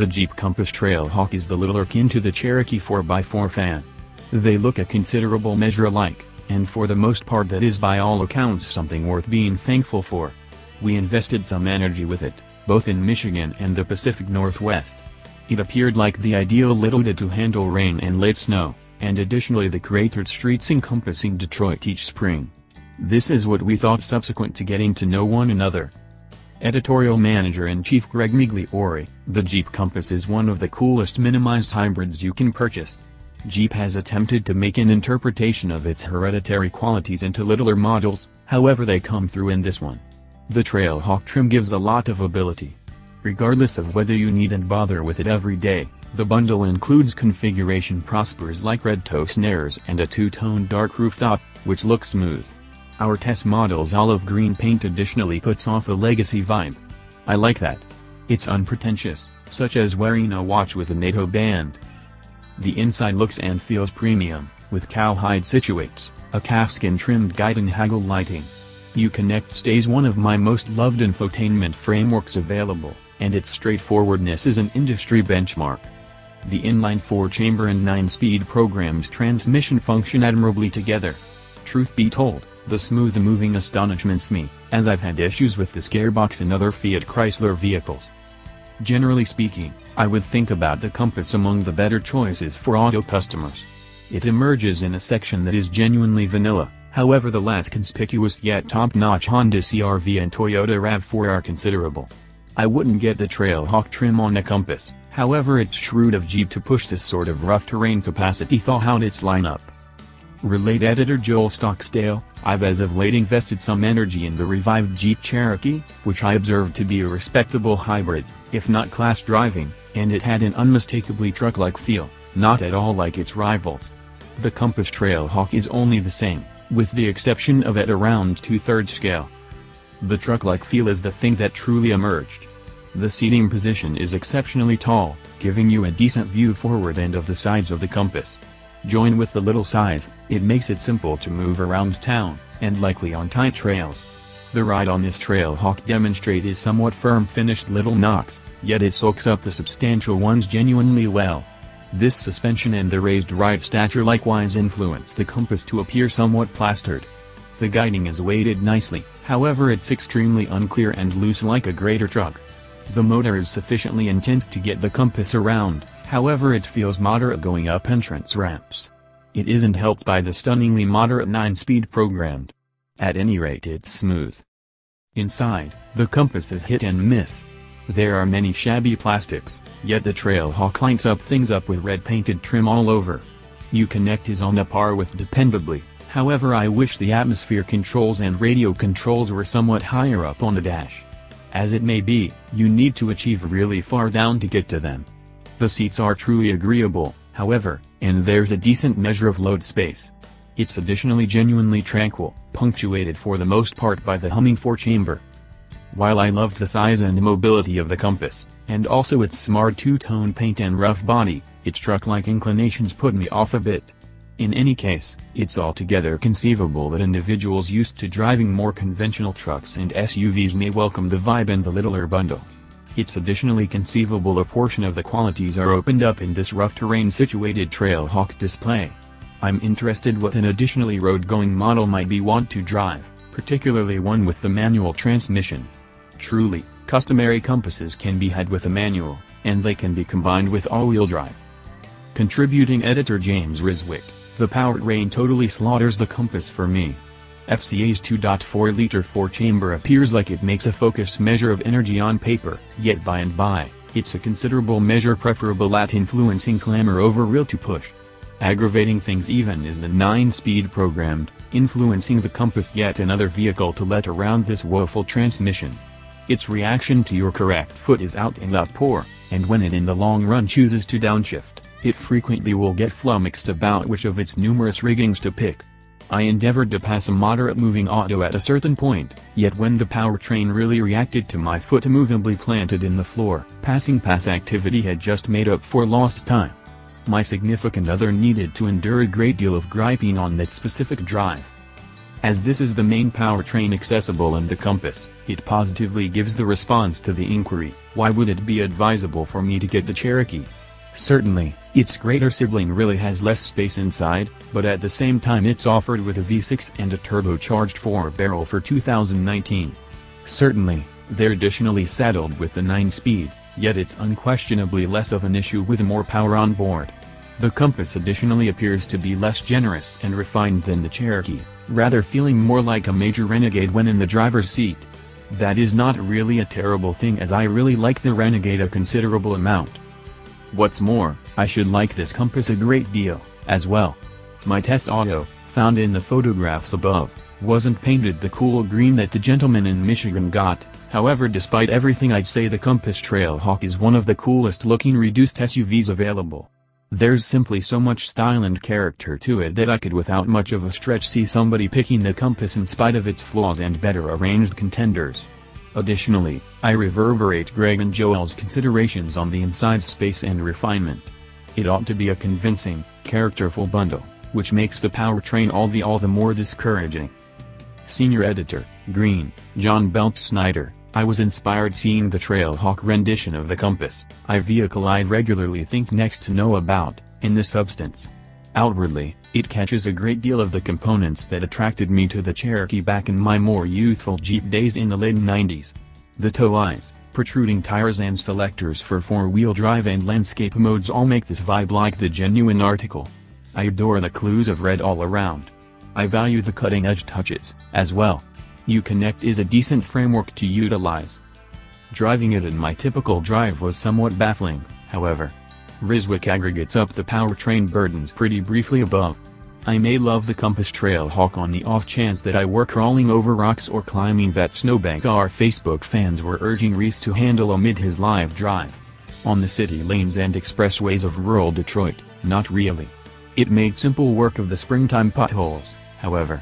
The Jeep Compass Trailhawk is the little akin to the Cherokee 4x4 van. They look a considerable measure alike, and for the most part that is by all accounts something worth being thankful for. We invested some energy with it, both in Michigan and the Pacific Northwest. It appeared like the ideal little to handle rain and late snow, and additionally the cratered streets encompassing Detroit each spring. This is what we thought subsequent to getting to know one another. Editorial Manager and Chief Greg Migliore, the Jeep Compass is one of the coolest minimized hybrids you can purchase. Jeep has attempted to make an interpretation of its hereditary qualities into littler models, however they come through in this one. The Trailhawk trim gives a lot of ability. Regardless of whether you need and bother with it every day, the bundle includes configuration prospers like red toe snares and a two-tone dark rooftop, which looks smooth. Our test model's olive green paint additionally puts off a legacy vibe. I like that. It's unpretentious, such as wearing a watch with a NATO band. The inside looks and feels premium, with cowhide situates, a calfskin-trimmed guide and haggle lighting. UConnect stays one of my most loved infotainment frameworks available, and its straightforwardness is an industry benchmark. The inline 4-chamber and 9-speed programmed transmission function admirably together. Truth be told, the smooth moving astonishments me, as I've had issues with the Scarebox and other Fiat Chrysler vehicles. Generally speaking, I would think about the Compass among the better choices for auto customers. It emerges in a section that is genuinely vanilla, however the less conspicuous yet top-notch Honda CR-V and Toyota RAV4 are considerable. I wouldn't get the Trailhawk trim on a Compass, however it's shrewd of Jeep to push this sort of rough terrain capacity thaw out its lineup. Relate editor Joel Stocksdale, I've as of late invested some energy in the revived Jeep Cherokee, which I observed to be a respectable hybrid, if not class driving, and it had an unmistakably truck-like feel, not at all like its rivals. The Compass Trailhawk is only the same, with the exception of at around 2/3 scale. The truck-like feel is the thing that truly emerged. The seating position is exceptionally tall, giving you a decent view forward and of the sides of the Compass. Join with the little size, it makes it simple to move around town, and likely on tight trails. The ride on this Trailhawk demonstrates is somewhat firm finished little knocks, yet it soaks up the substantial ones genuinely well. This suspension and the raised ride stature likewise influence the Compass to appear somewhat plastered. The guiding is weighted nicely, however it's extremely unclear and loose like a greater truck. The motor is sufficiently intense to get the Compass around, however it feels moderate going up entrance ramps. It isn't helped by the stunningly moderate 9-speed programmed. At any rate it's smooth. Inside, the Compass is hit and miss. There are many shabby plastics, yet the Trailhawk lights up things up with red painted trim all over. UConnect is on a par with dependably, however I wish the atmosphere controls and radio controls were somewhat higher up on the dash. As it may be, you need to achieve really far down to get to them. The seats are truly agreeable, however, and there's a decent measure of load space. It's additionally genuinely tranquil, punctuated for the most part by the humming 4-chamber. While I loved the size and mobility of the Compass, and also its smart two-tone paint and rough body, its truck-like inclinations put me off a bit. In any case, it's altogether conceivable that individuals used to driving more conventional trucks and SUVs may welcome the vibe and the littler bundle. It's additionally conceivable a portion of the qualities are opened up in this rough terrain-situated Trailhawk display. I'm interested what an additionally road-going model might be want to drive, particularly one with the manual transmission. Truly, customary Compasses can be had with a manual, and they can be combined with all-wheel drive. Contributing editor James Riswick, the powered rain totally slaughters the Compass for me. FCA's 2.4-liter 4-chamber appears like it makes a focused measure of energy on paper, yet by and by, it's a considerable measure preferable at influencing clamor over real to push. Aggravating things even is the 9-speed programmed, influencing the Compass yet another vehicle to let around this woeful transmission. Its reaction to your correct foot is out and outpour, and when it in the long run chooses to downshift, it frequently will get flummoxed about which of its numerous riggings to pick. I endeavored to pass a moderate moving auto at a certain point, yet when the powertrain really reacted to my foot immovably planted in the floor, passing path activity had just made up for lost time. My significant other needed to endure a great deal of griping on that specific drive. As this is the main powertrain accessible in the Compass, it positively gives the response to the inquiry, why would it be advisable for me to get the Cherokee? Certainly, its greater sibling really has less space inside, but at the same time it's offered with a V6 and a turbocharged 4-barrel for 2019. Certainly, they're additionally saddled with the 9-speed, yet it's unquestionably less of an issue with more power on board. The Compass additionally appears to be less generous and refined than the Cherokee, rather feeling more like a major Renegade when in the driver's seat. That is not really a terrible thing, as I really like the Renegade a considerable amount. What's more, I should like this Compass a great deal, as well. My test auto, found in the photographs above, wasn't painted the cool green that the gentleman in Michigan got. However, despite everything, I'd say the Compass Trailhawk is one of the coolest looking reduced SUVs available. There's simply so much style and character to it that I could without much of a stretch see somebody picking the Compass in spite of its flaws and better arranged contenders. Additionally, I reverberate Greg and Joel's considerations on the inside space and refinement. It ought to be a convincing, characterful bundle, which makes the powertrain all the more discouraging. Senior Editor, Green, John Belt Snyder. I was inspired seeing the Trailhawk rendition of the Compass, a vehicle I regularly think next to no about, in the substance. Outwardly, it catches a great deal of the components that attracted me to the Cherokee back in my more youthful Jeep days in the late 90s. The tow eyes, protruding tires and selectors for four-wheel drive and landscape modes all make this vibe like the genuine article. I adore the clues of red all around. I value the cutting-edge touches, as well. UConnect is a decent framework to utilize. Driving it in my typical drive was somewhat baffling, however. Riswick aggregates up the powertrain burdens pretty briefly above. I may love the Compass Trailhawk on the off chance that I were crawling over rocks or climbing that snowbank our Facebook fans were urging Reese to handle amid his live drive. On the city lanes and expressways of rural Detroit, not really. It made simple work of the springtime potholes, however.